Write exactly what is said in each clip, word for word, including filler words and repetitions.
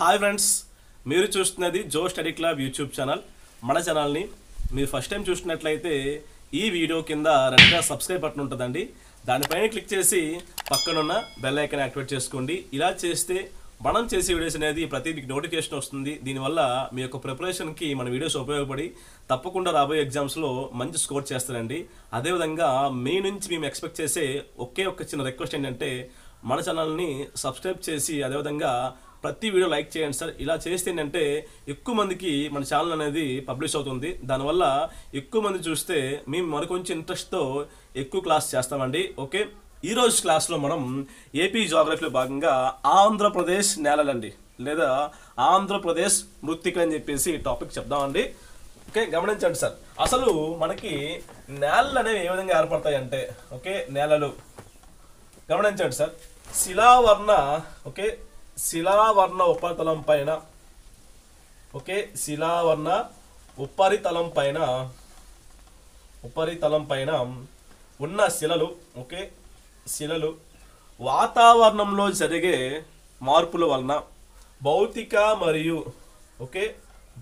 Hi friends, మీరు చూస్తున్నది జోష్ స్టడీ క్లబ్ యూట్యూబ్ ఛానల్. మన ఛానల్ని మీరు ఫస్ట్ టైం చూసినట్లయితే ఈ వీడియో కింద రెండుగా సబ్స్క్రైబ్ బటన్ ఉంటుందండి. దానిపైన క్లిక్ చేసి పక్కనున్న బెల్ ఐకాన్ యాక్టివేట్ చేసుకోండి. ఇలా చేస్తే మనం చేసే వీడియోస్ అనేది ప్రతి మీకు నోటిఫికేషన్ వస్తుంది. దీనివల్ల మీ యొక్క ప్రిపరేషన్కి మన వీడియోస్ ఉపయోగపడి తప్పకుండా రాబోయే ఎగ్జామ్స్లో మంచి స్కోర్ చేస్తారండి. అదేవిధంగా మీ నుంచి మేము ఎక్స్పెక్ట్ చేసే ఒకే ఒక చిన్న రిక్వెస్ట్ ఏంటంటే మన ఛానల్ని సబ్స్క్రైబ్ చేసి అదేవిధంగా ప్రతి వీడియో లైక్ చేయండి సార్. ఇలా చేస్తే ఏంటంటే ఎక్కువ మందికి మన ఛానల్ అనేది పబ్లిష్ అవుతుంది. దానివల్ల ఎక్కువ మంది చూస్తే మేము మరికొంచెం ఇంట్రెస్ట్తో ఎక్కువ క్లాస్ చేస్తామండి. ఓకే, ఈరోజు క్లాస్లో మనం ఏపీ జియోగ్రఫీలో భాగంగా ఆంధ్రప్రదేశ్ నేలలండి, లేదా ఆంధ్రప్రదేశ్ మృత్తిక అని చెప్పేసి టాపిక్ చెప్దామండి. ఓకే, గమనించండి సార్, అసలు మనకి నేలలు అనేవి ఏ విధంగా ఏర్పడతాయి అంటే, ఓకే నేలలు గమనించండి సార్, శిలావర్ణ, ఓకే శిలావర్ణ ఉపరితలం పైన, ఓకే శిలావర్ణ ఉపరితలం పైన ఉపరితలం పైన ఉన్న శిలలు, ఓకే శిలలు వాతావరణంలో జరిగే మార్పుల వలన భౌతిక మరియు ఓకే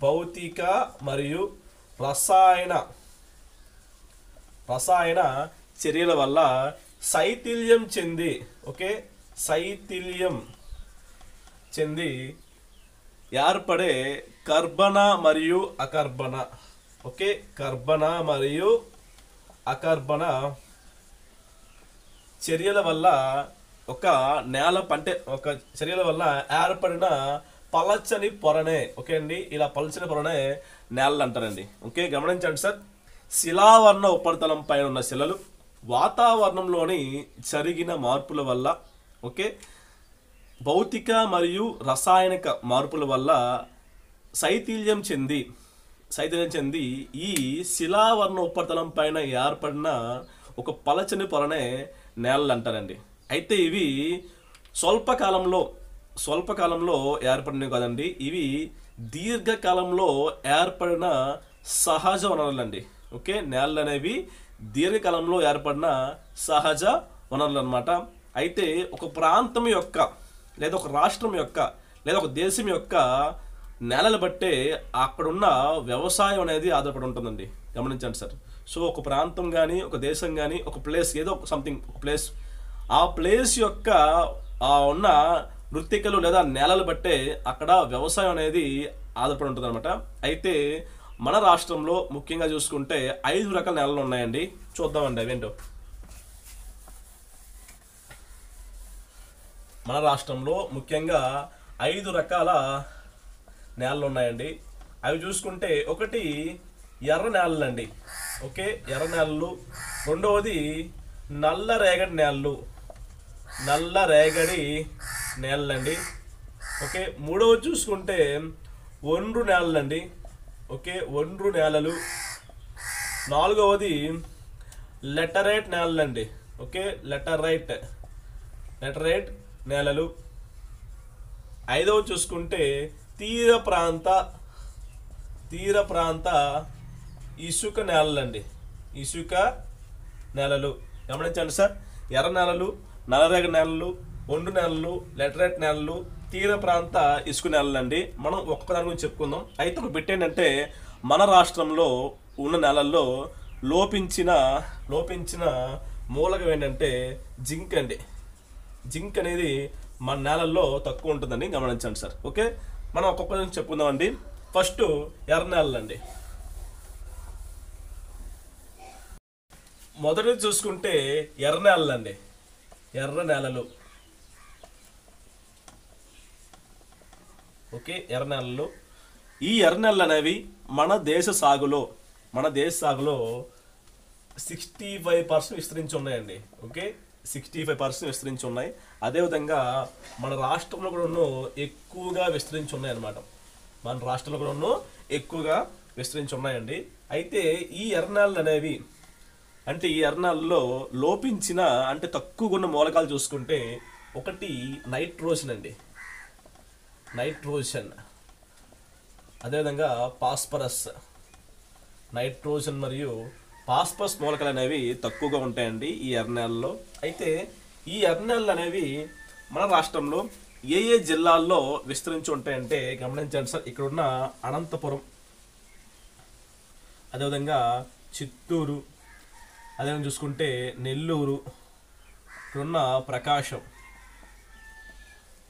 భౌతిక మరియు రసాయన రసాయన చర్యల వల్ల శైథిల్యం చెంది ఓకే శైథిల్యం చెంది ఏర్పడే కర్బన మరియు అకర్బన, ఓకే కర్బన మరియు అకర్బన చర్యల వల్ల ఒక నేల పంటే ఒక చర్యల వల్ల ఏర్పడిన పలచని పొరనే ఓకే అండి, ఇలా పలచని పొరనే నేలలు అంటారండి. ఓకే గమనించండి సార్, శిలావర్ణ ఉపరితలం పైన ఉన్న శిలలు వాతావరణంలోని జరిగిన మార్పుల వల్ల ఓకే భౌతిక మరియు రసాయనిక మార్పుల వల్ల శైథిల్యం చెంది శైథిల్యం చెంది ఈ శిలావర్ణ ఉపరితలం పైన ఏర్పడిన ఒక పలచని పొరనే నేలలు అంటారండి. అయితే ఇవి స్వల్పకాలంలో స్వల్పకాలంలో ఏర్పడినవి కాదండి, ఇవి దీర్ఘకాలంలో ఏర్పడిన సహజ వనరులండి. ఓకే నేలలు అనేవి దీర్ఘకాలంలో ఏర్పడిన సహజ వనరులు అన్నమాట. అయితే ఒక ప్రాంతం యొక్క లేదా ఒక రాష్ట్రం యొక్క లేదా ఒక దేశం యొక్క నేలలు బట్టే అక్కడున్న వ్యవసాయం అనేది ఆధారపడి ఉంటుందండి. గమనించండి సార్, సో ఒక ప్రాంతం కానీ ఒక దేశం కానీ ఒక ప్లేస్ ఏదో ఒక సంథింగ్ ఒక ప్లేస్ ఆ ప్లేస్ యొక్క ఉన్న మృత్తికలు లేదా నేలలు బట్టే అక్కడ వ్యవసాయం అనేది ఆధారపడి ఉంటుంది అనమాట. అయితే మన రాష్ట్రంలో ముఖ్యంగా చూసుకుంటే ఐదు రకాల నేలలు ఉన్నాయండి. చూద్దామండి అవేంటో. మన రాష్ట్రంలో ముఖ్యంగా ఐదు రకాల నేలలు ఉన్నాయండి. అవి చూసుకుంటే ఒకటి ఎర్ర నేలలు అండి, ఓకే ఎర్ర నేలలు. రెండవది నల్ల రేగడి నేలలు, నల్ల రేగడి నేలలండి. ఓకే మూడవది చూసుకుంటే ఒండ్రు నేలలండి, ఓకే ఒండ్రు నేలలు. నాలుగవది లెటరైట్ నేలలండి, ఓకే లెటరైట్ లెటరైట్ నేలలు. ఐదవ చూసుకుంటే తీర ప్రాంత తీర ప్రాంత ఇసుక నేలలండి, ఇసుక నేలలు. గమనించండి సార్, ఎర్ర నేలలు, నల్లరేగడి నేలలు, ఒండ్రు నేలలు, లెటరైట్ నేలలు, తీర ప్రాంత ఇసుక నేలలండి. మనం ఒక్కొక్కదాని గురించి చెప్పుకుందాం. అయితే ఒక బిట్ ఏంటంటే మన రాష్ట్రంలో ఉన్న నేలల్లో లోపించిన లోపించిన మూలకం ఏంటంటే జింక్ అండి. జింక్ అనేది మన నేలల్లో తక్కువ ఉంటుందని గమనించండి సార్. ఓకే మనం ఒక్కొక్క నుంచి చెప్పుకుందామండి. ఫస్ట్ ఎర్ర నేలలండి. మొదటిది చూసుకుంటే ఎర్ర నేలలండి, ఎర్ర నేలలు. ఓకే ఎర్ర నేలలు. ఈ ఎర్ర నేలలు అనేవి మన దేశ సాగులో మన దేశ సాగులో సిక్స్టీ ఫైవ్ పర్సెంట్ విస్తరించి ఉన్నాయండి. ఓకే సిక్స్టీ ఫైవ్ పర్సెంట్ విస్తరించి ఉన్నాయి. అదేవిధంగా మన రాష్ట్రంలో కూడాను ఎక్కువగా విస్తరించి ఉన్నాయి అన్నమాట. మన రాష్ట్రంలో కూడాను ఎక్కువగా విస్తరించి ఉన్నాయండి. అయితే ఈ ఎర్రనాళ్ళు అనేవి అంటే ఈ ఎర్రనాళ్ళలో లోపించిన అంటే తక్కువ ఉన్న మూలకాలు చూసుకుంటే ఒకటి నైట్రోజన్ అండి, నైట్రోజన్. అదేవిధంగా ఫాస్ఫరస్, నైట్రోజన్ మరియు ఫాస్ఫరస్ మూలకలు అనేవి తక్కువగా ఉంటాయండి ఈ ఎర్ర నేలల్లో. అయితే ఈ ఎర్ర నేలలు అనేవి మన రాష్ట్రంలో ఏ ఏ జిల్లాల్లో విస్తరించి ఉంటాయంటే గమనించండి సార్. ఇక్కడున్న అనంతపురం, అదేవిధంగా చిత్తూరు, అదేవిధంగా చూసుకుంటే నెల్లూరు, ఇక్కడున్న ప్రకాశం,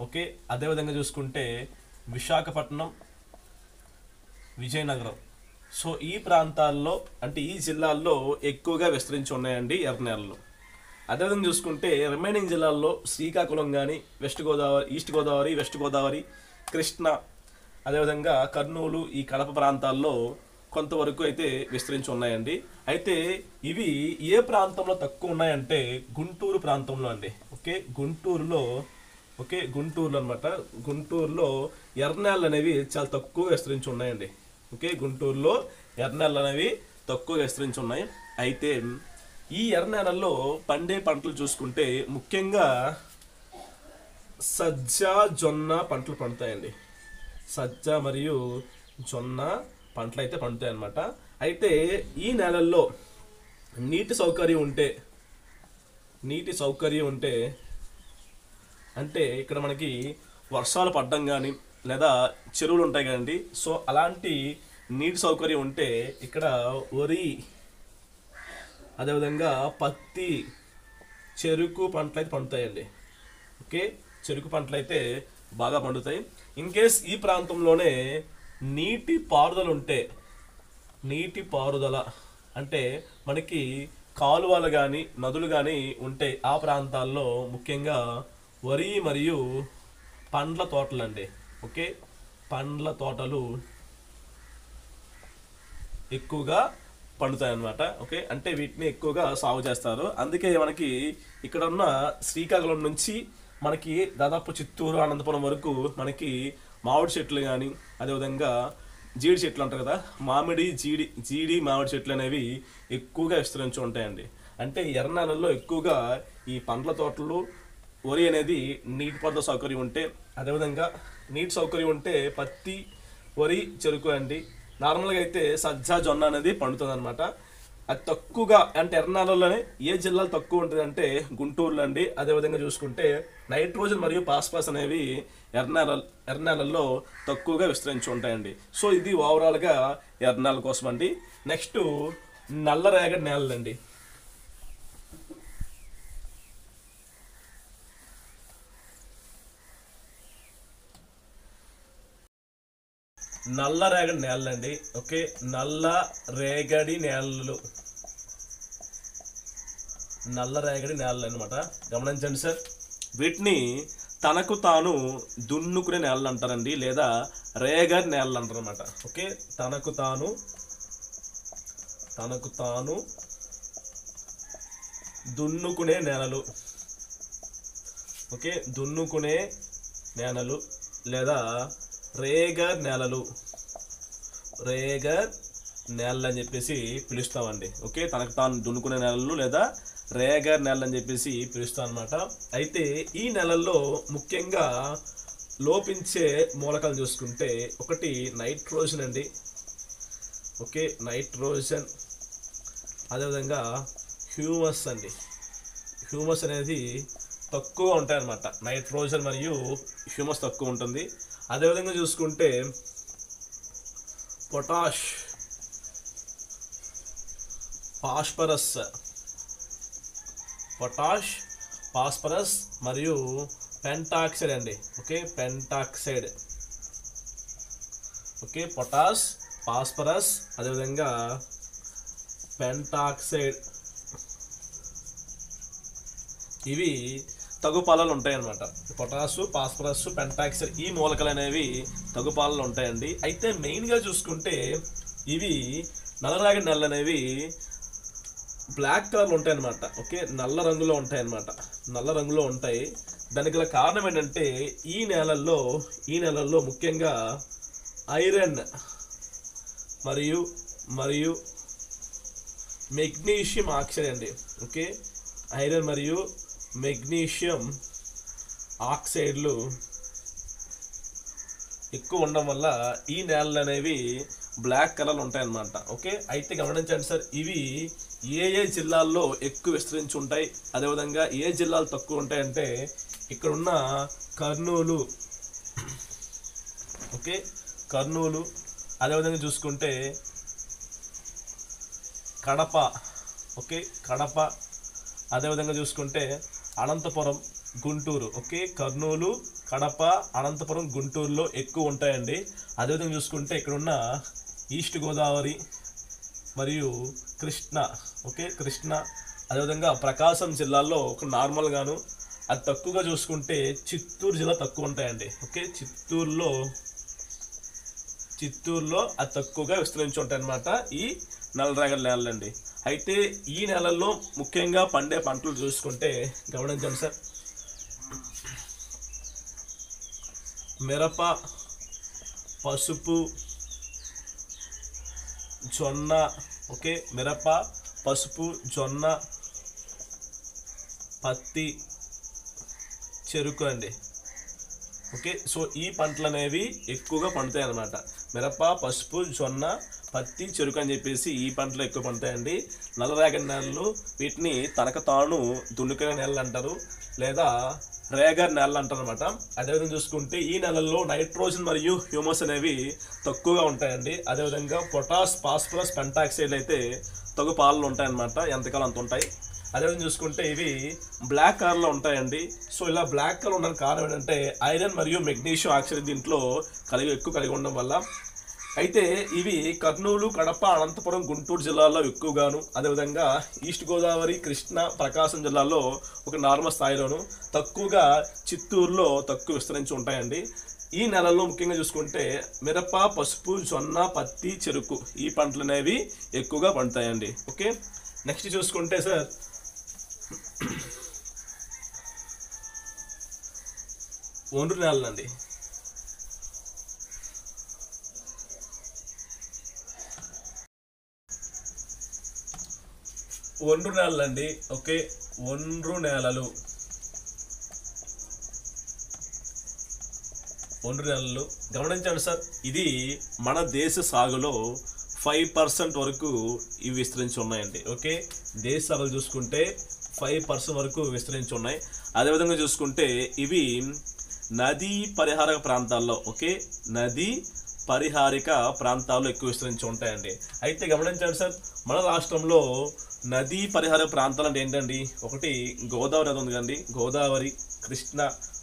ఓకే, అదేవిధంగా చూసుకుంటే విశాఖపట్నం, విజయనగరం. సో ఈ ప్రాంతాల్లో అంటే ఈ జిల్లాల్లో ఎక్కువగా విస్తరించి ఉన్నాయండి ఎర్రనేలలు. అదేవిధంగా చూసుకుంటే రిమైనింగ్ జిల్లాల్లో శ్రీకాకుళం కానీ, west Godavari, east Godavari, west Godavari, Krishna, అదేవిధంగా కర్నూలు, ఈ కడప ప్రాంతాల్లో కొంతవరకు అయితే విస్తరించి ఉన్నాయండి. అయితే ఇవి ఏ ప్రాంతంలో తక్కువ ఉన్నాయంటే గుంటూరు ప్రాంతంలో అండి. ఓకే, గుంటూరులో ఓకే గుంటూరులో అనమాట. గుంటూరులో ఎర్రనేలలు అనేవి చాలా తక్కువ విస్తరించి ఉన్నాయండి. ఓకే, గుంటూరులో ఎర్రనేలలు అనేవి తక్కువ విస్తరించి ఉన్నాయి. అయితే ఈ ఎర్రనేలల్లో పండే పంటలు చూసుకుంటే ముఖ్యంగా సజ్జ, జొన్న పంటలు పండుతాయండి. సజ్జ మరియు జొన్న పంటలు అయితే పండుతాయి అన్నమాట. అయితే ఈ నేలల్లో నీటి సౌకర్యం ఉంటే, నీటి సౌకర్యం ఉంటే అంటే ఇక్కడ మనకి వర్షాలు పడడం కానీ లేదా చెరువులు ఉంటాయి కదండి. సో అలాంటి నీటి సౌకర్యం ఉంటే ఇక్కడ వరి, అదేవిధంగా పత్తి, చెరుకు పంటలు అయితే పండుతాయండి. ఓకే, చెరుకు పంటలు అయితే బాగా పండుతాయి. ఇన్కేస్ ఈ ప్రాంతంలోనే నీటి పారుదల ఉంటే, నీటి పారుదల అంటే మనకి కాలువలు కానీ నదులు కానీ ఉంటే ఆ ప్రాంతాల్లో ముఖ్యంగా వరి మరియు పండ్ల తోటలు అండి. ఓకే, పండ్ల తోటలు ఎక్కువగా పండుతాయి అన్నమాట. ఓకే, అంటే వీటిని ఎక్కువగా సాగు చేస్తారు. అందుకే మనకి ఇక్కడ ఉన్న శ్రీకాకుళం నుంచి మనకి దాదాపు చిత్తూరు, అనంతపురం వరకు మనకి మామిడి చెట్లు కానీ, అదేవిధంగా జీడి చెట్లు అంటారు కదా, మామిడి, జీడి, జీడి మామిడి చెట్లు అనేవి ఎక్కువగా విస్తరించి ఉంటాయండి. అంటే ఎర్రనేలల్లో ఎక్కువగా ఈ పండ్ల తోటలు, వరి అనేది నీటి పారుదల సౌకర్యం ఉంటే, అదేవిధంగా నీటి సౌకర్యం ఉంటే పత్తి, వరి, చెరుకు అండి. నార్మల్గా అయితే సజ్జ, జొన్న అనేది పండుతుంది అనమాట. అది తక్కువగా అంటే ఎర్రనేలలోనే ఏ జిల్లాలు తక్కువ ఉంటుంది అంటే గుంటూరులో అండి. అదేవిధంగా చూసుకుంటే నైట్రోజన్ మరియు పాస్పాస్ అనేవి ఎర్రనేల ఎర్రనేలల్లో తక్కువగా విస్తరించి ఉంటాయండి. సో ఇది ఓవరాల్గా ఎర్రనేల కోసం అండి. నెక్స్ట్ నల్లరేగడి నేలలండి. నల్ల రేగడి నేలలండి. ఓకే, నల్ల రేగడి నేలలు, నల్ల రేగడి నేలలు అనమాట. గమనించండి సార్, వీటిని తనకు తాను దున్నుకునే నేలలు అంటారండి, లేదా రేగడి నేలలు అంటారు అనమాట. ఓకే, తనకు తాను తనకు తాను దున్నుకునే నేలలు, ఓకే, దున్నుకునే నేలలు లేదా రేగర్ నేలలు, రేగర్ నేలలు అని చెప్పేసి పిలుస్తామండి. ఓకే, తనకు తాను దున్నుకునే నేలలు లేదా రేగర్ నేలలు అని చెప్పేసి పిలుస్తాం అనమాట. అయితే ఈ నేలల్లో ముఖ్యంగా లోపించే మూలకాలు చూసుకుంటే ఒకటి నైట్రోజన్ అండి. ఓకే, నైట్రోజన్, అదేవిధంగా హ్యూమస్ అండి. హ్యూమస్ అనేది తక్కువ ఉంటాయన్నమాట. నైట్రోజన్ మరియు హ్యూమస్ తక్కువ ఉంటుంది. అదేవిధంగా చూసుకుంటే పొటాష్, ఫాస్ఫరస్, పొటాష్, ఫాస్ఫరస్ మరియు పెంటాక్సైడ్ అండి. Okay, pentoxide, okay, potash, phosphorus, అదేవిధంగా పెంటాక్సైడ్, ఇవి తగు పాలలు ఉంటాయన్నమాట. పొటాసు, ఫాస్ఫరస్, పెంటాక్సైడ్ ఈ మూలకలు అనేవి తగు పాలలు ఉంటాయండి. అయితే మెయిన్గా చూసుకుంటే ఇవి నల్లరేగడి నేలలు అనేవి బ్లాక్ కలర్లో ఉంటాయన్నమాట. ఓకే, నల్ల రంగులో ఉంటాయన్నమాట, నల్ల రంగులో ఉంటాయి. దానికి గల కారణం ఏంటంటే ఈ నేలల్లో ఈ నేలల్లో ముఖ్యంగా ఐరన్ మరియు మరియు మెగ్నీషియం ఆక్సైడ్ అండి. ఓకే, ఐరన్ మరియు మెగ్నీషియం ఆక్సైడ్లు ఎక్కువ ఉండడం వల్ల ఈ నేలలు అనేవి బ్లాక్ కలర్లు ఉంటాయన్నమాట. ఓకే, అయితే గమనించండి సార్, ఇవి ఏ ఏ జిల్లాల్లో ఎక్కువ విస్తరించి ఉంటాయి, అదేవిధంగా ఏ జిల్లాలు తక్కువ ఉంటాయంటే ఇక్కడ ఉన్న కర్నూలు, ఓకే కర్నూలు, అదేవిధంగా చూసుకుంటే కడప, ఓకే కడప, అదేవిధంగా చూసుకుంటే అనంతపురం, గుంటూరు. ఓకే కర్నూలు, కడప, అనంతపురం, గుంటూరులో ఎక్కువ ఉంటాయండి. అదేవిధంగా చూసుకుంటే ఇక్కడున్న ఈస్ట్ గోదావరి మరియు కృష్ణ, ఓకే కృష్ణ, అదేవిధంగా ప్రకాశం జిల్లాల్లో ఒక నార్మల్గాను, అది తక్కువగా చూసుకుంటే చిత్తూరు జిల్లా తక్కువ ఉంటాయండి. ఓకే చిత్తూరులో చిత్తూరులో అది తక్కువగా విస్తరించి ఉంటాయి అన్నమాట ఈ నల్లరేగడి నేలలండి. అయితే ఈ నెలల్లో ముఖ్యంగా పండే పంటలు చూసుకుంటే గమనించండి సార్, మిరప, పసుపు, జొన్న. ఓకే మిరప, పసుపు, జొన్న, పత్తి, చెరుకు అండి. ఓకే సో ఈ పంటలు అనేవి ఎక్కువగా పండుతాయి అన్నమాట. మిరప, పసుపు, జొన్న, పత్తి, చెరుకు అని చెప్పేసి ఈ పంటలు ఎక్కువ పండుతాయండి. నల్లరేగడి నేలలు, వీటిని తనక తాను దున్నుకునే నేలలు అంటారు లేదా రేగడి నేలలు అంటారు అనమాట. అదేవిధంగా చూసుకుంటే ఈ నెలల్లో నైట్రోజన్ మరియు హ్యూమస్ అనేవి తక్కువగా ఉంటాయండి. అదేవిధంగా పొటాస్, ఫాస్ఫరస్, పెంటాక్సైడ్ అయితే తగు పాలలు ఉంటాయన్నమాట, ఎంతకాలం అంత ఉంటాయి. అదేవిధంగా చూసుకుంటే ఇవి బ్లాక్ కలర్లో ఉంటాయండి. సో ఇలా బ్లాక్ కలర్ ఉండడానికి కారణం ఏంటంటే ఐరన్ మరియు మెగ్నీషియం ఆక్సైడ్ దీంట్లో కలిగి ఎక్కువ కలిగి ఉండడం వల్ల. అయితే ఇవి కర్నూలు, కడప, అనంతపురం, గుంటూరు జిల్లాల్లో ఎక్కువగాను, అదేవిధంగా ఈస్ట్ గోదావరి, కృష్ణా, ప్రకాశం జిల్లాల్లో ఒక నార్మల్ స్థాయిలోను, తక్కువగా చిత్తూరులో తక్కువ విస్తరించి ఉంటాయండి. ఈ నెలల్లో ముఖ్యంగా చూసుకుంటే మిరప, పసుపు, జొన్న, పత్తి, చెరుకు ఈ పంటలు అనేవి ఎక్కువగా పండుతాయండి. ఓకే నెక్స్ట్ చూసుకుంటే సార్, ఒండ్రు నేలలండి. ఒండ్రు నేలలండి ఓకే ఒండ్రు నేలలు, ఒండ్రు నేలలు గమనించండి సార్, ఇది మన దేశ సాగులో ఫైవ్ పర్సెంట్ వరకు ఇవి విస్తరించి ఉన్నాయండి. ఓకే దేశ సాగులు చూసుకుంటే ఫైవ్ పర్సెంట్ వరకు విస్తరించి ఉన్నాయి. అదేవిధంగా చూసుకుంటే ఇవి నదీ పరిహారక ప్రాంతాల్లో, ఓకే నదీ పరిహారిక ప్రాంతాల్లో ఎక్కువ విస్తరించి ఉంటాయండి. అయితే గమనించండి సార్, మన రాష్ట్రంలో నదీ పరిహార ప్రాంతాలు అంటే ఏంటండి, ఒకటి గోదావరి నది ఉంది కదండి, గోదావరి, కృష్ణ,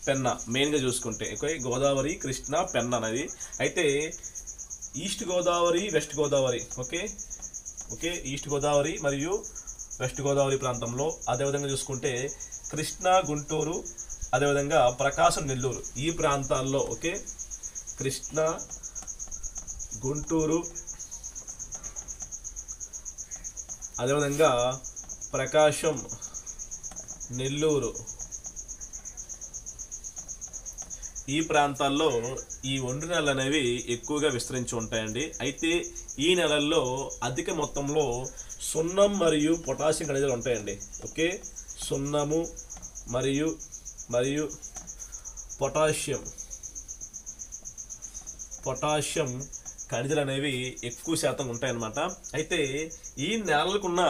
పెన్న మెయిన్గా చూసుకుంటే. ఓకే గోదావరి, కృష్ణ, పెన్న నది. అయితే east Godavari, west Godavari, okay okay east Godavari మరియు వెస్ట్ గోదావరి ప్రాంతంలో, అదేవిధంగా చూసుకుంటే కృష్ణా, గుంటూరు, అదేవిధంగా ప్రకాశం, నెల్లూరు ఈ ప్రాంతాల్లో. ఓకే కృష్ణా, గుంటూరు, అదేవిధంగా ప్రకాశం, నెల్లూరు ఈ ప్రాంతాల్లో ఈ ఒండ్రు నెలలు అనేవి ఎక్కువగా విస్తరించి ఉంటాయండి. అయితే ఈ నెలల్లో అధిక మొత్తంలో సున్నం మరియు పొటాషియం ఖనిజాలు ఉంటాయండి. ఓకే సున్నము మరియు మరియు పొటాషియం పొటాషియం ఖనిజాలు అనేవి ఎక్కువ శాతం ఉంటాయన్నమాట. అయితే ఈ నేలలకున్న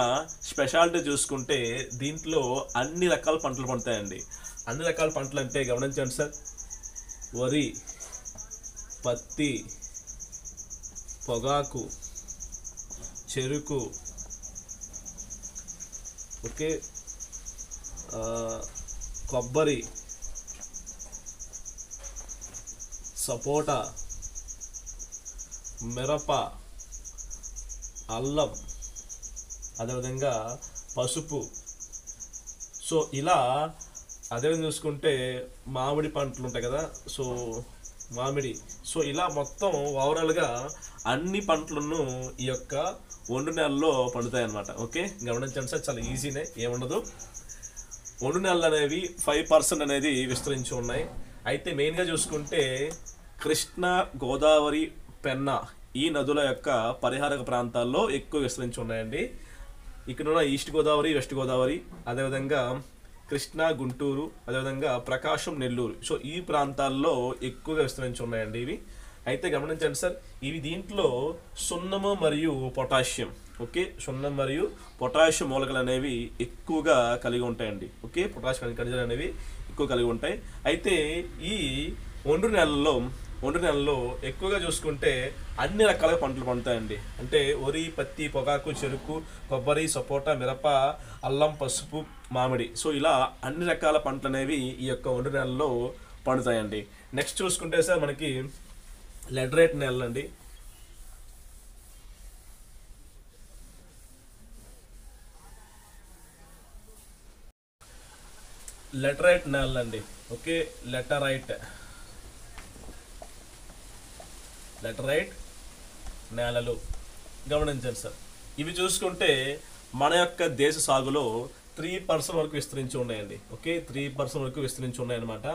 స్పెషాలిటీ చూసుకుంటే దీంట్లో అన్ని రకాల పంటలు పండుతాయండి. అన్ని రకాల పంటలు అంటే గమనించండి సార్, వరి, పత్తి, పొగాకు, చెరుకు, ఓకే కొబ్బరి, సపోటా, మిరప, అల్లం, అదేవిధంగా పసుపు. సో ఇలా అదేవిధంగా చూసుకుంటే మామిడి పంటలు ఉంటాయి కదా, సో మామిడి. సో ఇలా మొత్తం ఓవరాల్గా అన్ని పంటలను ఈ యొక్క ఒండ్రు నేలల్లో పండుతాయి అన్నమాట. ఓకే గమనించండి సార్, చాలా ఈజీనే, ఏముండదు. ఒండ్రు నేలలు అనేవి ఫైవ్ పర్సెంట్ అనేది విస్తరించి ఉన్నాయి. అయితే మెయిన్గా చూసుకుంటే కృష్ణా, గోదావరి, పెన్నా ఈ నదుల యొక్క పరిహారక ప్రాంతాల్లో ఎక్కువ విస్తరించి ఉన్నాయండి. ఇక్కడ ఈస్ట్ గోదావరి, వెస్ట్ గోదావరి, అదేవిధంగా కృష్ణా, గుంటూరు, అదేవిధంగా ప్రకాశం, నెల్లూరు సో ఈ ప్రాంతాల్లో ఎక్కువగా విస్తరించి ఉన్నాయండి ఇవి. అయితే గమనించండి సార్, ఇవి దీంట్లో సున్నము మరియు పొటాషియం, ఓకే సున్నం మరియు పొటాషియం మూలకలు అనేవి ఎక్కువగా కలిగి ఉంటాయండి. ఓకే పొటాషియం ఖనిజాలు అనేవి ఎక్కువ కలిగి ఉంటాయి. అయితే ఈ ఒండ్రు నెలల్లో ఒండ్రు నెలల్లో ఎక్కువగా చూసుకుంటే అన్ని రకాల పంటలు పండుతాయండి. అంటే వరి, పత్తి, పొగాకు, చెరుకు, కొబ్బరి, సపోటా, మిరప, అల్లం, పసుపు, మామిడి. సో ఇలా అన్ని రకాల పంటలు అనేవి ఈ యొక్క ఒండ్రు నెలల్లో పండుతాయండి. నెక్స్ట్ చూసుకుంటే సార్ మనకి లెటరేట్ నెలలండి. లెటరైట్ నెలలండి. ఓకే, లెటరైట్ లెటరైట్ నేలలు గమనించండి సార్. ఇవి చూసుకుంటే మన యొక్క దేశ సాగులో త్రీ పర్సెంట్ వరకు విస్తరించి ఉన్నాయండి. ఓకే, త్రీ పర్సెంట్ వరకు విస్తరించి ఉన్నాయన్నమాట.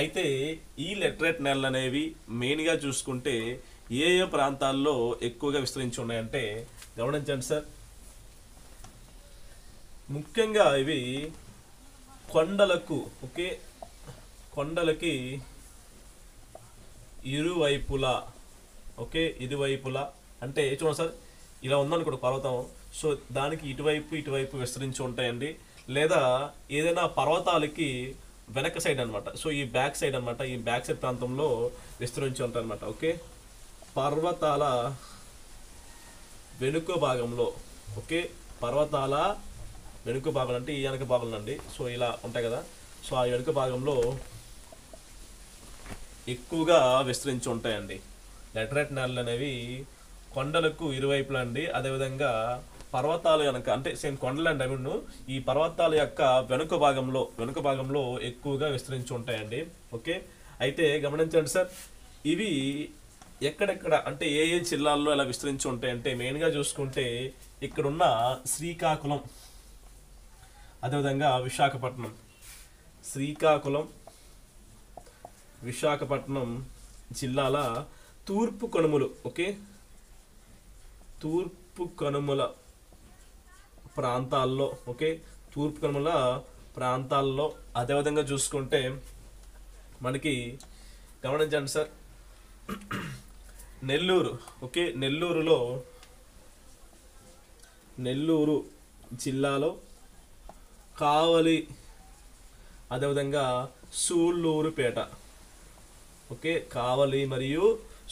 అయితే ఈ లెటరైట్ నేలలు అనేవి మెయిన్గా చూసుకుంటే ఏ ఏ ప్రాంతాల్లో ఎక్కువగా విస్తరించి ఉన్నాయంటే గమనించండి సార్. ముఖ్యంగా ఇవి కొండలకు, ఓకే, కొండలకి ఇరువైపులా, ఓకే, ఇరువైపులా అంటే చూడండి సార్, ఇలా ఉందనుకోండి పర్వతం, సో దానికి ఇటువైపు ఇటువైపు విస్తరించి ఉంటాయండి. లేదా ఏదైనా పర్వతాలకి వెనక సైడ్ అనమాట, సో ఈ బ్యాక్ సైడ్ అనమాట, ఈ బ్యాక్ సైడ్ ప్రాంతంలో విస్తరించి ఉంటాయి అనమాట. ఓకే, పర్వతాల వెనుక భాగంలో, ఓకే, పర్వతాల వెనుక భాగం అంటే ఈ వెనుక భాగం అండి. సో ఇలా ఉంటాయి కదా, సో ఆ వెనుక భాగంలో ఎక్కువగా విస్తరించి ఉంటాయండి. లెటరైట్ నేలలు అనేవి కొండలకు ఇరువైపులా అండి. అదేవిధంగా పర్వతాలు వెనక అంటే సేమ్ కొండలండి అవిను, ఈ పర్వతాల యొక్క వెనుక భాగంలో వెనుక భాగంలో ఎక్కువగా విస్తరించి ఉంటాయండి. ఓకే, అయితే గమనించండి సార్, ఇవి ఎక్కడెక్కడ అంటే ఏ ఏ జిల్లాల్లో ఇలా విస్తరించి ఉంటాయంటే మెయిన్గా చూసుకుంటే ఇక్కడున్న శ్రీకాకుళం, అదేవిధంగా విశాఖపట్నం, శ్రీకాకుళం, విశాఖపట్నం జిల్లాల తూర్పు కనుమలు, ఓకే, తూర్పు కనుమల ప్రాంతాల్లో, ఓకే, తూర్పు కనుమల ప్రాంతాల్లో. అదేవిధంగా చూసుకుంటే మనకి గమనించండి సార్, నెల్లూరు, ఓకే, నెల్లూరులో, నెల్లూరు జిల్లాలో కావలి, అదేవిధంగా సూళ్ళూరుపేట, ఓకే, కావలి మరియు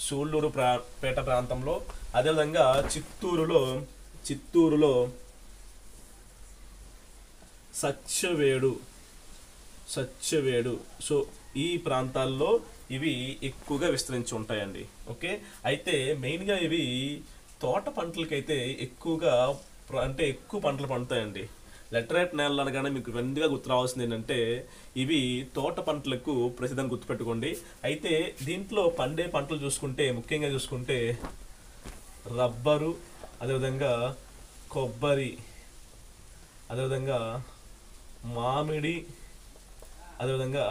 సూళ్ళూరు ప్రా పేట ప్రాంతంలో. అదేవిధంగా చిత్తూరులో చిత్తూరులో సత్యవేడు సత్యవేడు సో ఈ ప్రాంతాల్లో ఇవి ఎక్కువగా విస్తరించి ఉంటాయండి. ఓకే, అయితే మెయిన్గా ఇవి తోట పంటలకైతే ఎక్కువగా అంటే ఎక్కువ పంటలు పండుతాయండి. లెటరైట్ నేలలు అనగానే మీకు వెంటనే గుర్తు రావాల్సింది ఏంటంటే ఇవి తోట పంటలకు ప్రసిద్ధం, గుర్తుపెట్టుకోండి. అయితే దీంట్లో పండే పంటలు చూసుకుంటే ముఖ్యంగా చూసుకుంటే రబ్బరు, అదేవిధంగా కొబ్బరి, అదేవిధంగా మామిడి, అదేవిధంగా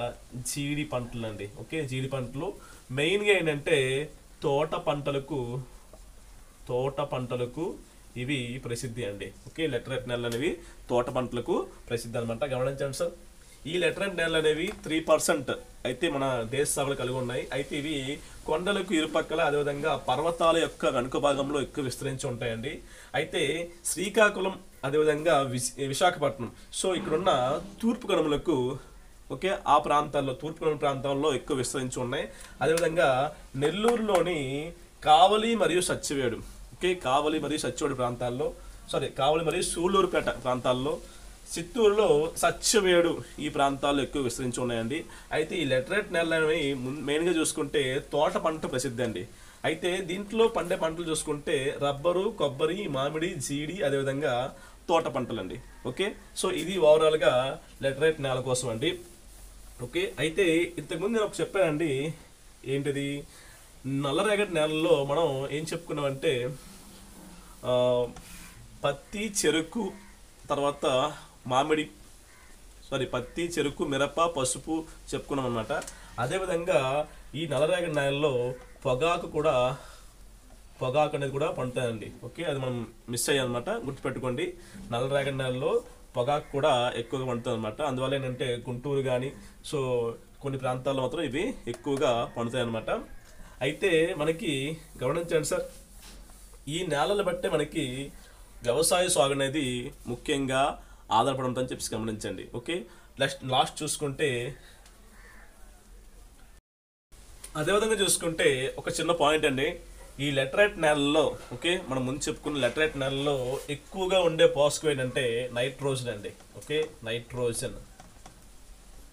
జీడి పంటలు అండి. ఓకే, జీడి పంటలు మెయిన్గా ఏంటంటే తోట పంటలకు తోట పంటలకు ఇవి ప్రసిద్ధి అండి. ఓకే, లెటరైట్ నేలలు అనేవి తోట పంటలకు ప్రసిద్ధి అనమాట. గమనించండి సార్, ఈ లెటరైట్ నేలలు అనేవి త్రీ పర్సెంట్ అయితే మన దేశ సాగులు కలిగి ఉన్నాయి. అయితే ఇవి కొండలకు ఇరుపక్కల, అదేవిధంగా పర్వతాల యొక్క వెనుక భాగంలో ఎక్కువ విస్తరించి ఉంటాయండి. అయితే శ్రీకాకుళం, అదేవిధంగా విశాఖపట్నం, సో ఇక్కడున్న తూర్పు కనుమలకు, ఓకే, ఆ ప్రాంతాల్లో తూర్పు కనుమ ప్రాంతాల్లో ఎక్కువ విస్తరించి ఉన్నాయి. అదేవిధంగా నెల్లూరులోని కావలి మరియు సత్యవేడు, ఓకే, కావలి మరియు సత్యవేడు ప్రాంతాల్లో, సారీ కావలి మరియు సూళ్ళూరుపేట ప్రాంతాల్లో, చిత్తూరులో సత్యవేడు ఈ ప్రాంతాల్లో ఎక్కువ విస్తరించి ఉన్నాయండి. అయితే ఈ లెటరైట్ నేలలనేవి మెయిన్గా చూసుకుంటే తోట పంట ప్రసిద్ధి అండి. అయితే దీంట్లో పండే పంటలు చూసుకుంటే రబ్బరు, కొబ్బరి, మామిడి, జీడి, అదేవిధంగా తోట పంటలు అండి. ఓకే, సో ఇది ఓవరాల్గా లెటరైట్ నేల కోసం అండి. ఓకే, అయితే ఇంతకుముందు నేను ఒక చెప్పానండి, ఏంటిది నల్లరేగడి నేలల్లో మనం ఏం చెప్పుకున్నామంటే పత్తి, చెరుకు, తర్వాత మామిడి, సారీ పత్తి, చెరుకు, మిరప, పసుపు చెప్పుకున్నాం అనమాట. అదేవిధంగా ఈ నల్లరేగడి నేలలో పొగాకు కూడా పొగాకు అనేది కూడా పండుతాయండి. ఓకే, అది మనం మిస్ అయ్యాం అనమాట, గుర్తుపెట్టుకోండి. నల్లరేగడి నేలలో పొగాకు కూడా ఎక్కువగా పండుతుంది అనమాట. అందువల్ల ఏంటంటే గుంటూరు కానీ, సో కొన్ని ప్రాంతాల్లో మాత్రం ఇవి ఎక్కువగా పండుతాయి అనమాట. అయితే మనకి గమనించండి సార్, ఈ నేలలు బట్టే మనకి వ్యవసాయ సాగు అనేది ముఖ్యంగా ఆధారపడంతో అని చెప్పి గమనించండి. ఓకే, లాస్ట్ లాస్ట్ చూసుకుంటే అదేవిధంగా చూసుకుంటే ఒక చిన్న పాయింట్ అండి. ఈ లెటరైట్ నేలలో ఓకే మనం ముందు చెప్పుకున్న లెటరైట్ నేలలో ఎక్కువగా ఉండే పోషకం ఏంటంటే నైట్రోజన్ అండి. ఓకే నైట్రోజన్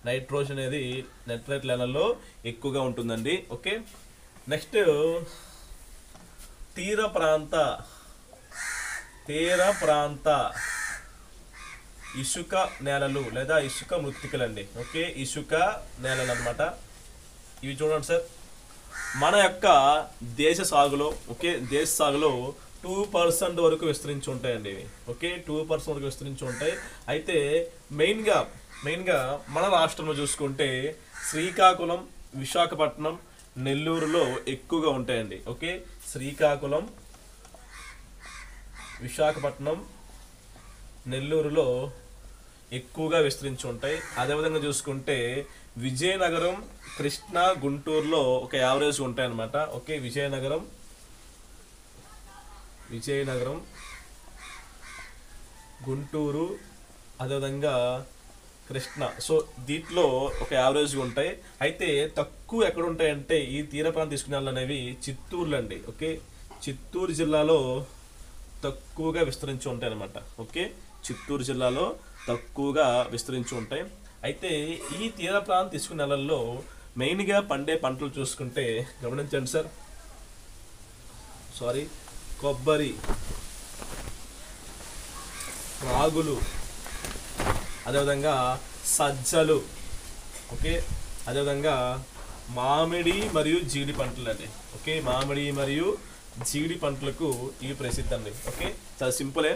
నైట్రోజన్ అనేది లెటరైట్ నేలలో ఎక్కువగా ఉంటుందండి. ఓకే నెక్స్ట్ తీర ప్రాంత తీర ప్రాంత ఇసుక నేలలు లేదా ఇసుక మృత్తికలండి. ఓకే ఇసుక నేలలు అన్నమాట. ఇవి చూడండి సార్ మన యొక్క దేశ సాగులో ఓకే దేశ సాగులో టూ పర్సెంట్ వరకు విస్తరించి ఉంటాయండి ఇవి. ఓకే టూ పర్సెంట్ వరకు విస్తరించి ఉంటాయి. అయితే మెయిన్గా మెయిన్గా మన రాష్ట్రంలో చూసుకుంటే శ్రీకాకుళం, విశాఖపట్నం, నెల్లూరులో ఎక్కువగా ఉంటాయండి. ఓకే శ్రీకాకుళం, విశాఖపట్నం, నెల్లూరులో ఎక్కువగా విస్తరించి ఉంటాయి. అదేవిధంగా చూసుకుంటే విజయనగరం, కృష్ణా, గుంటూరులో ఒక యావరేజ్ ఉంటాయన్నమాట. ఓకే విజయనగరం విజయనగరం గుంటూరు అదేవిధంగా కృష్ణా, సో దీంట్లో ఒక యావరేజ్గా ఉంటాయి. అయితే తక్కువ ఎక్కడ ఉంటాయంటే ఈ తీర ప్రాంత తీసుకునేళ్ళు అనేవి చిత్తూరులో అండి. ఓకే చిత్తూరు జిల్లాలో తక్కువగా విస్తరించి ఉంటాయి అన్నమాట. ఓకే చిత్తూరు జిల్లాలో తక్కువగా విస్తరించి ఉంటాయి. అయితే ఈ తీర ప్రాంత ఇసుక నెలల్లో మెయిన్గా పండే పంటలు చూసుకుంటే గమనించండి సార్ సారీ కొబ్బరి, రాగులు, అదేవిధంగా సజ్జలు, ఓకే అదేవిధంగా మామిడి మరియు జీడి పంటలు అండి. ఓకే మామిడి మరియు జీడి పంటలకు ఇవి ప్రసిద్ధి అండి. ఓకే చాలా సింపులే.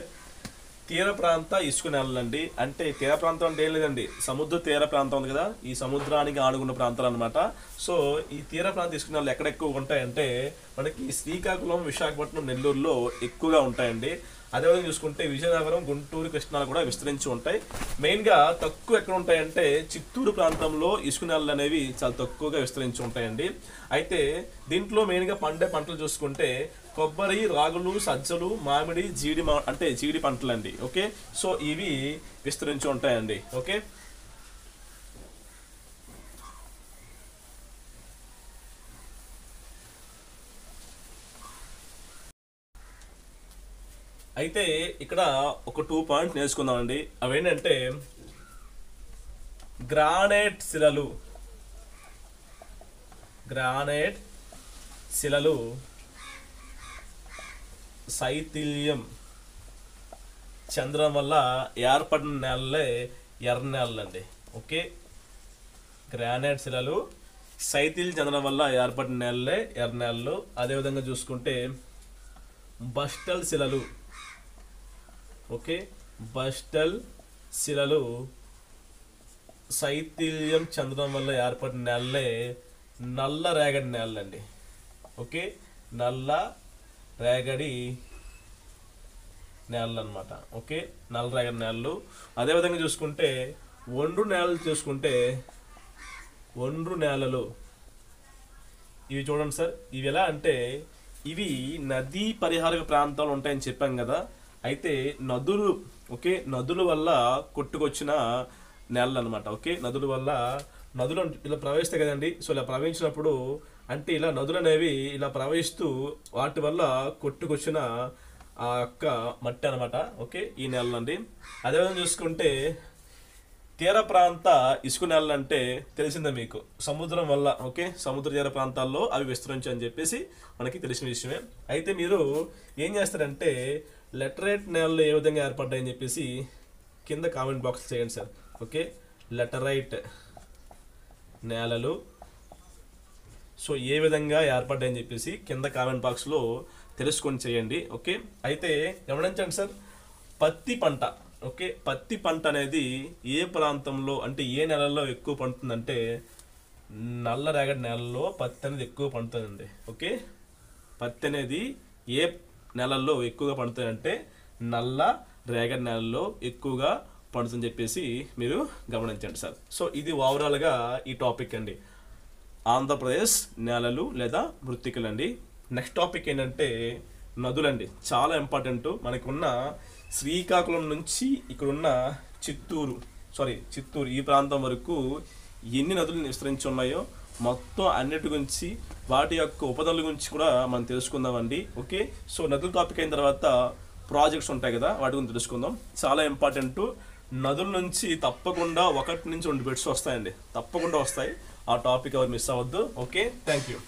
తీర ప్రాంత ఇసుక నేలలండి అంటే తీర ప్రాంతం అంటే ఏం లేదండి, సముద్ర తీర ప్రాంతం ఉంది కదా, ఈ సముద్రానికి ఆనుకున్న ప్రాంతాలు అనమాట. సో ఈ తీర ప్రాంత ఇసుక నేలలు ఎక్కడ ఎక్కువ ఉంటాయంటే మనకి శ్రీకాకుళం, విశాఖపట్నం, నెల్లూరులో ఎక్కువగా ఉంటాయండి. అదేవిధంగా చూసుకుంటే విజయనగరం, గుంటూరు, కృష్ణాలు కూడా విస్తరించి ఉంటాయి. మెయిన్గా తక్కువ ఎక్కడ ఉంటాయంటే చిత్తూరు ప్రాంతంలో ఇసుక నేలలు అనేవి చాలా తక్కువగా విస్తరించి ఉంటాయండి. అయితే దీంట్లో మెయిన్గా పండే పంటలు చూసుకుంటే కొబ్బరి, రాగులు, సజ్జలు, మామిడి, జీడి మా అంటే జీడి పంటలు అండి. ఓకే సో ఇవి విస్తరించి ఉంటాయండి. ఓకే అయితే ఇక్కడ ఒక టూ పాయింట్ నేర్చుకుందామండి. అవేంటంటే గ్రానైట్ శిలలు గ్రానైట్ శిలలు శైథిల్యం చంద్రం వల్ల ఏర్పడిన నేలలే ఎర్ర నేలలండి. ఓకే గ్రానైట్ శిలలు శైథిల్యం చంద్రం వల్ల ఏర్పడిన నేలలే ఎర్ర నేలలు. అదేవిధంగా చూసుకుంటే బస్టల్ శిలలు, ఓకే బస్టల్ శిలలు శైథిల్యం చంద్రం వల్ల ఏర్పడిన నేలలే నల్ల రేగడి నేలలండి. ఓకే నల్ల రేగడి నేలలు అనమాట. ఓకే నల్ల రేగడి నేలలు. అదేవిధంగా చూసుకుంటే ఒండ్రు నేలలు చూసుకుంటే ఒండ్రు నేలలు ఇవి చూడండి సార్. ఇవి ఎలా అంటే ఇవి నదీ పరిహారక ప్రాంతాలు ఉంటాయని చెప్పాం కదా. అయితే నదులు ఓకే నదుల వల్ల కొట్టుకొచ్చిన నేలలు అనమాట. ఓకే నదుల వల్ల నదులు ఇలా ప్రవహిస్తాయి కదండి. సో ఇలా ప్రవహించినప్పుడు అంటే ఇలా నదులు అనేవి ఇలా ప్రవహిస్తూ వాటి వల్ల కొట్టుకొచ్చిన ఆ యొక్క మట్టి అనమాట. ఓకే ఈ నేలలండి. అదేవిధంగా చూసుకుంటే తీర ప్రాంత ఇసుక నేలలు అంటే తెలిసిందే మీకు, సముద్రం వల్ల ఓకే సముద్ర తీర ప్రాంతాల్లో అవి విస్తరించి అని చెప్పేసి మనకి తెలిసిన విషయమే. అయితే మీరు ఏం చేస్తారంటే లెటరైట్ నేలలు ఏ విధంగా ఏర్పడ్డాయని చెప్పేసి కింద కామెంట్ బాక్స్ చేయండి సార్. ఓకే లెటరైట్ నేలలు సో ఏ విధంగా ఏర్పడ్డాయని చెప్పేసి కింద కామెంట్ బాక్స్లో తెలుసుకొని చేయండి. ఓకే అయితే గమనించండి సార్ పత్తి పంట. ఓకే పత్తి పంట అనేది ఏ ప్రాంతంలో అంటే ఏ నెలలో ఎక్కువ పండుతుందంటే నల్ల రేగడి నేలలో పత్తి అనేది ఎక్కువ పండుతుందండి. ఓకే పత్తి అనేది ఏ నెలల్లో ఎక్కువగా పండుతాయంటే నల్ల రేగడి నేలల్లో ఎక్కువగా పండుతుందని చెప్పేసి మీరు గమనించండి సార్. సో ఇది ఓవరాల్గా ఈ టాపిక్ అండి, ఆంధ్రప్రదేశ్ నేలలు లేదా మృత్తికలు అండి. నెక్స్ట్ టాపిక్ ఏంటంటే నదులండి. చాలా ఇంపార్టెంట్ మనకున్న శ్రీకాకుళం నుంచి ఇక్కడున్న చిత్తూరు, సారీ చిత్తూరు ఈ ప్రాంతం వరకు ఎన్ని నదులు విస్తరించి ఉన్నాయో మొత్తం అన్నిటి గురించి వాటి యొక్క ఉపనదుల గురించి కూడా మనం తెలుసుకుందామండి. ఓకే, సో నదుల టాపిక్ అయిన తర్వాత ప్రాజెక్ట్స్ ఉంటాయి కదా, వాటి గురించి తెలుసుకుందాం. చాలా ఇంపార్టెంట్. నదుల నుంచి తప్పకుండా ఒకటి నుంచి రెండు బిట్స్ వస్తాయండి, తప్పకుండా వస్తాయి. ఆ టాపిక్ ఎవరు మిస్ అవ్వద్దు. Okay, thank you.